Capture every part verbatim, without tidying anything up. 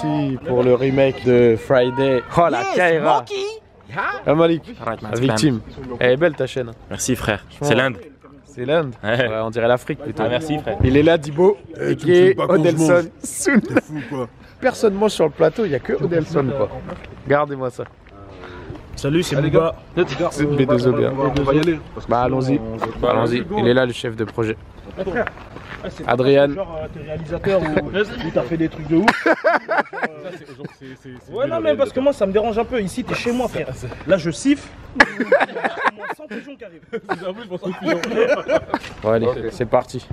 parti pour le remake de Friday. Oh la Kaira, ah, Malik, la victime. Elle est belle ta chaîne. Merci frère, c'est l'Inde. C'est l'Inde, ouais. Ouais, on dirait l'Afrique plutôt. Ah, merci frère. Il est là Djibo, hey, qui est Odelson. Fou, quoi. Personne mange sur le plateau, il n'y a que Odelson quoi. Gardez-moi ça. Salut, c'est Bouba. C'est B deux O bien. On va y aller. Bah allons-y. Bah, allons-y. Il est là le chef de projet. Adrian. T'es réalisateur ou t'as fait des trucs de ouf. Ouais non mais parce que moi ça me dérange un peu. Ici t'es chez moi frère. Là je siffle. Sans pigeon qui arrive. Bon allez, c'est parti.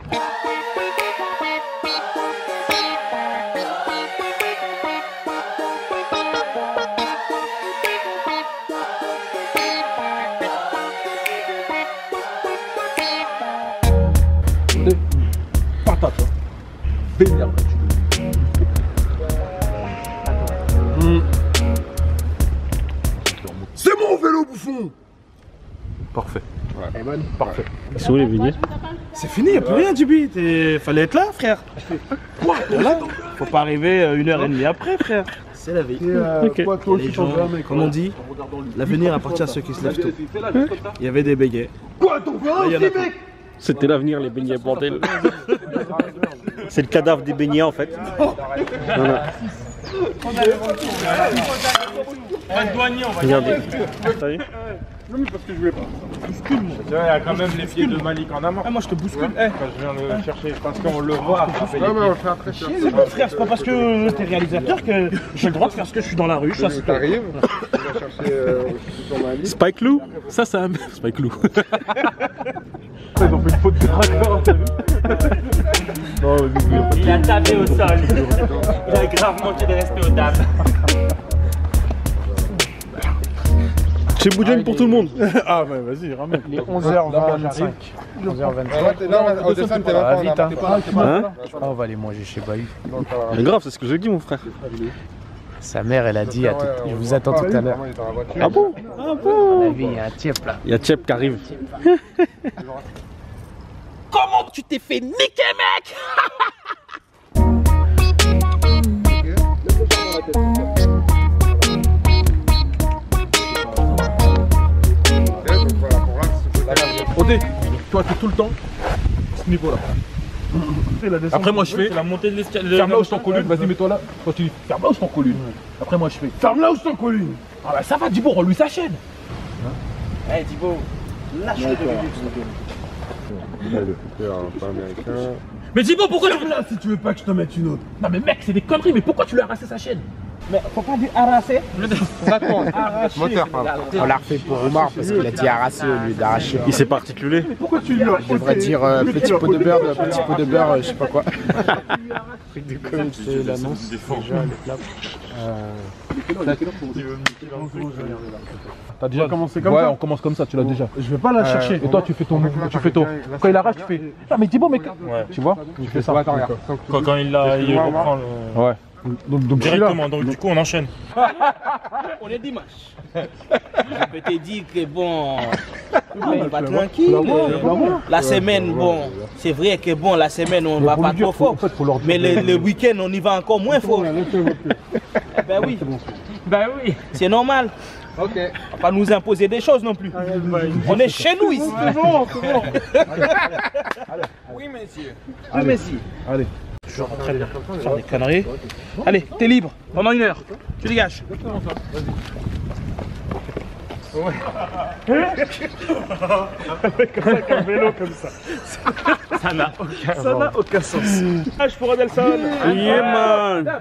Bénial, mmh. C'est mon vélo bouffon. Parfait. Ouais. Eman, parfait. Ils sont où les billets? C'est fini, y'a plus rien Djiby. Fallait être là frère. Quoi? Là, faut pas arriver une heure et demie après frère. C'est la vie. Euh, okay. Quoi, toi, les gens, comme on dit, l'avenir appartient à ceux qui se lèvent tôt. Il y avait des bégais. Quoi ton vélo? C'était l'avenir les beignets bordel. C'est le cadavre des beignets en fait. Voilà. Regardez. T'as vu? Non mais parce que je voulais pas. Bouscule moi. Il y a quand même les pieds de Malik en amont. Ah moi je te bouscule. Je viens le chercher parce qu'on le voit. C'est pas frère, c'est pas parce que t'es réalisateur que j'ai le droit de faire ce que je suis dans la rue. T'arrives. Spike Lou. Ça c'est un meuf. Spike Lou. Ils ont fait une faute de raccord, t'as vu? Il a tapé au sol. Il a grave manqué de respect aux dames. Chez Boudjane pour tout le monde. Ah ouais, vas-y, ramène. Il est onze heures vingt-cinq. onze heures vingt-cinq. Non, au dessin, t'es pas là. On va aller manger chez Baïf. Mais grave, c'est ce que je dis, mon frère. Sa mère, elle a dit, je vous attends tout à l'heure. Ah bon? Ah bon? Il y a un Tchep là. Il y a Tchep qui arrive. Comment tu t'es fait niquer, mec? Odé, toi t'es tout le temps à ce niveau là. Après moi je fais la montée de l'escalier. Ferme là où je t'en colline, vas-y mets-toi là. Toi tu dis ferme là où je t'en colline. Après moi je fais ferme là où je t'en colline. Ah bah ça va Djibo, rends-lui sa chaîne. Eh Djibo, lâche-le. Mais Djibo pourquoi tu là si tu veux pas que je te mette une autre. Non mais mec c'est des conneries, mais pourquoi tu lui as rassé sa chaîne? Mais faut pas dire arraser. Moteur, on l'a refait pour Oumar parce qu'il a dit arraser au lieu d'arracher. Il s'est pas articulé. Mais pourquoi tu lui as arraché? On devrait dire euh, petit pot de beurre, petit pot de beurre, euh, je sais pas quoi. C'est l'annonce. T'as déjà commencé comme ça? Ouais, on commence comme ça, tu l'as déjà. Je vais pas la chercher. Et toi, tu fais ton. Tu fais ton. Quand il arrache, tu fais. Non, mais Djibo, mais. Tu vois? Tu fais ça. Quand il l'a. Il reprend le. Ouais. Donc, donc directement, donc du coup on enchaîne. On est dimanche. Je peux te dire que bon, on va tranquille. La semaine, bon, c'est vrai que bon, la semaine on va pas trop fort. Mais le, le week-end on y va encore moins fort. Ben oui. Ben oui. C'est normal. Ok. On va pas nous imposer des choses non plus. On est chez nous ici. C'est bon, c'est bon. Oui messieurs. Oui messieurs. Allez. Je rentrais bien, faire des conneries. Allez, t'es libre, pendant une heure, tu dégages. Ouais. Avec un vélo comme ça. Ça n'a aucun, ça n'a aucun sens. H pour Odelson. Yeah man.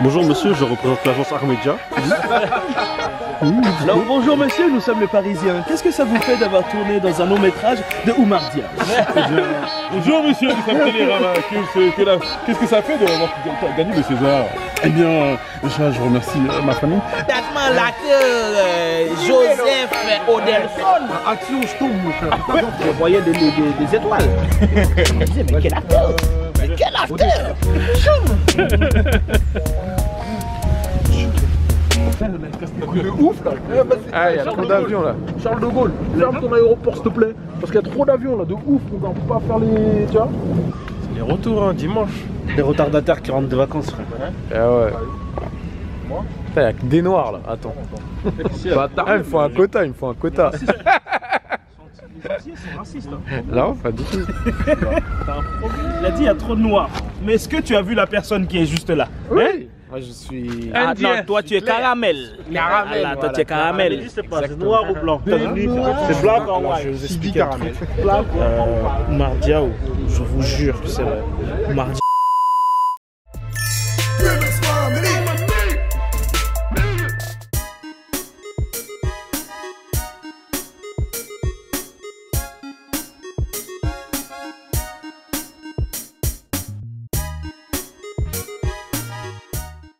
Bonjour monsieur, je représente l'agence Armédia. Alors bonjour monsieur, nous sommes les Parisiens. Qu'est-ce que ça vous fait d'avoir tourné dans un long métrage de Oumar Diaw? Bonjour monsieur, nous sommes Télérama. Qu'est-ce que ça fait d'avoir gagné le César? Eh bien, déjà je remercie ma famille. Datement l'acteur Joseph Odelson. Action, je tombe mon frère. Je voyais des, des, des étoiles. Je me disais mais quel acteur? Mais quel acteur? De ouf là! Ah, il y a trop d'avions là! Charles de Gaulle, ferme ton aéroport s'il te plaît! Parce qu'il y a trop d'avions là, de ouf, on va pas faire les. Tu vois? retour, hein, dimanche. Des retardataires qui rentrent de vacances, frère. Ouais. Ah ouais. Moi putain, y'a des noirs là, attends. Bâtard, il me faut un quota, il me faut un quota. Les Antillais sont racistes. Hein. Non, pas du tout. Il a dit il y a trop de noirs. Mais est-ce que tu as vu la personne qui est juste là? Oui. Hein? Moi je suis. Ah non, toi tu es caramel. Caramel. Là, toi voilà. Tu es caramel. C'est pas noir ou blanc. C'est blanc en noir. Je vous explique. Caramel. Blanc ou blanc. Oumar Diaw, je vous jure que c'est vrai. Oumar Diaw.